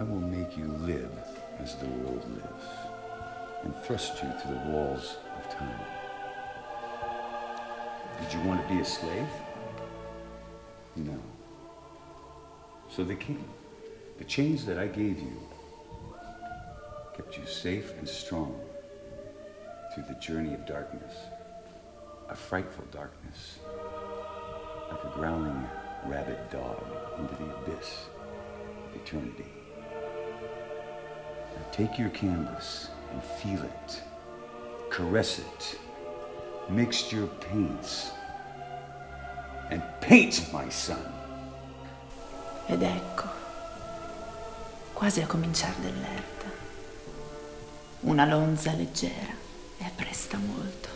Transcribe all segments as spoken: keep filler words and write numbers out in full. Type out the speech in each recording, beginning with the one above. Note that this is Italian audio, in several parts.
I will make you live as the world lives, and thrust you to the walls of time. Did you want to be a slave? No. So they came. The chains that I gave you kept you safe and strong through the journey of darkness, a frightful darkness, like a growling rabid dog into the abyss of eternity. Now take your canvas and feel it, caress it, mix your paints, and paint, my son! Ed ecco, quasi a cominciar dell'erta, una lonza leggera e appresta molto,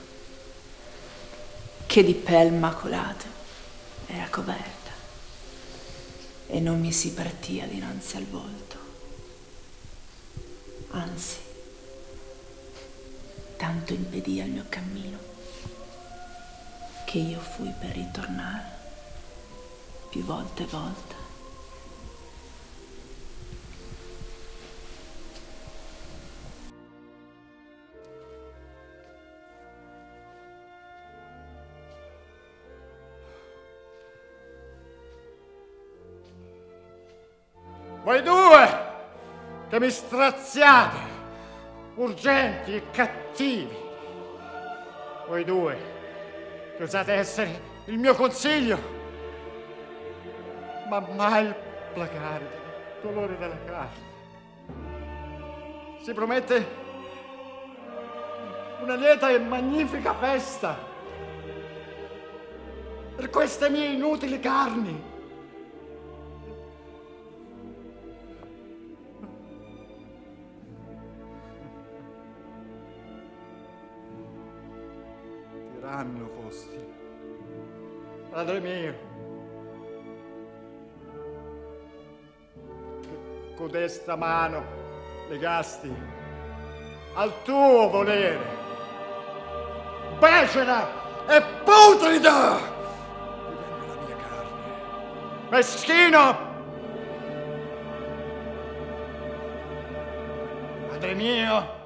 che di pel macolata era coperta e non mi si partia dinanzi al volto, anzi, tanto impedia il mio cammino che io fui per ritornare più volte e volte. Voi due che mi straziate, urgenti e cattivi, voi due che osate essere il mio consiglio, ma mai il placare del dolore della carne. Si promette una lieta e magnifica festa per queste mie inutili carni. Tiranno fosti, padre mio, che codesta mano legasti al tuo volere, becera e putrida divenne la mia carne, meschino, padre mio.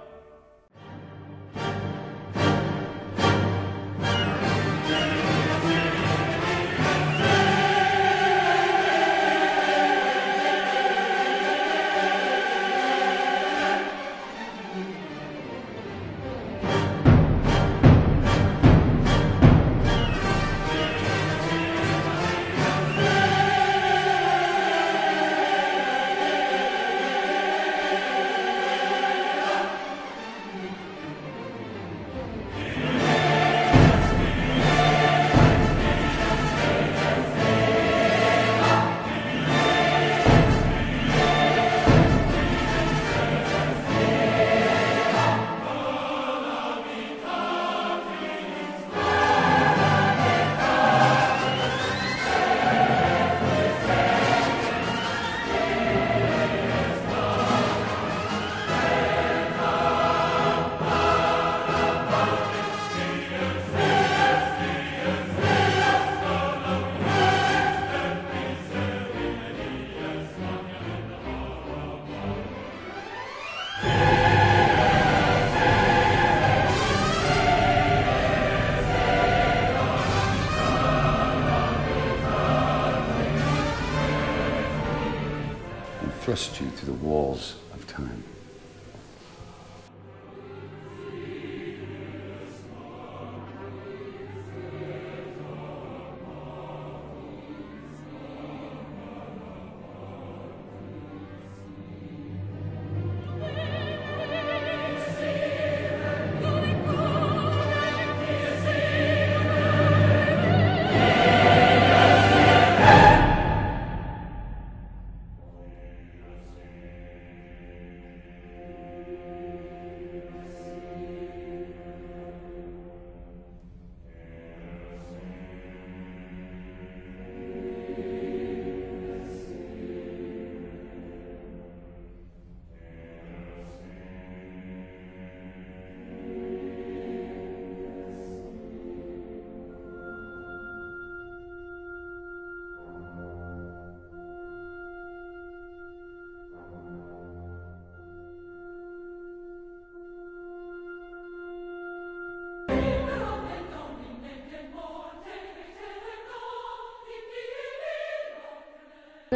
Thrust you to the walls of time.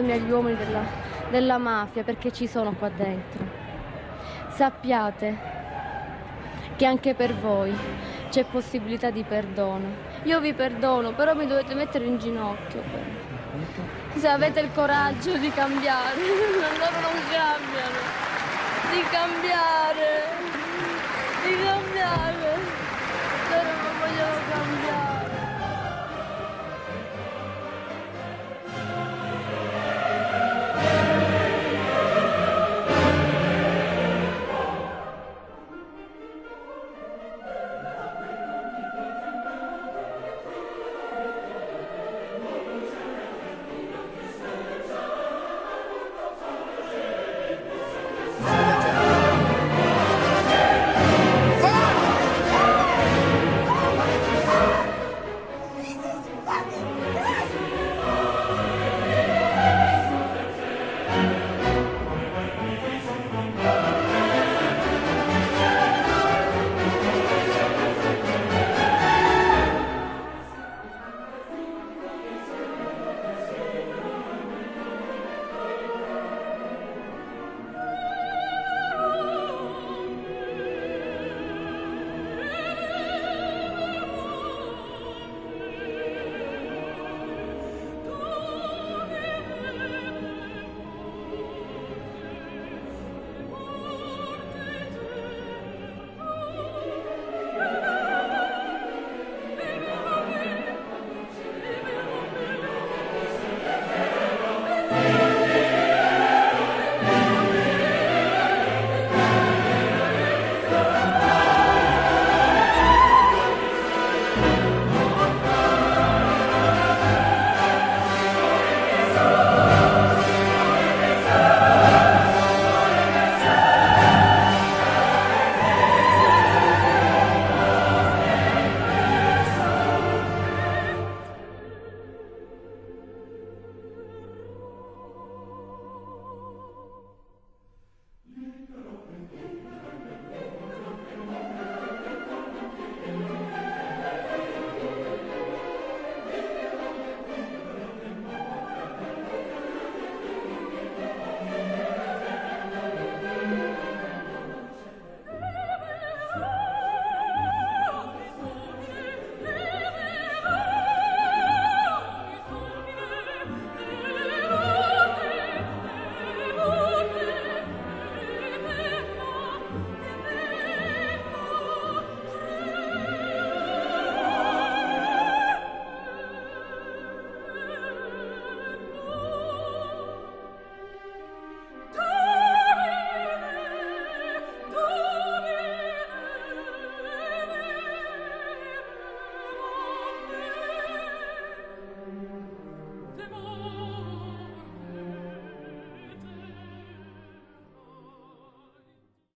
attenzione agli uomini della, della mafia, perché ci sono qua dentro. Sappiate che anche per voi c'è possibilità di perdono. Io vi perdono, però mi dovete mettere in ginocchio. Se avete il coraggio di cambiare, loro non cambiano, di cambiare, di cambiare, loro non vogliono cambiare.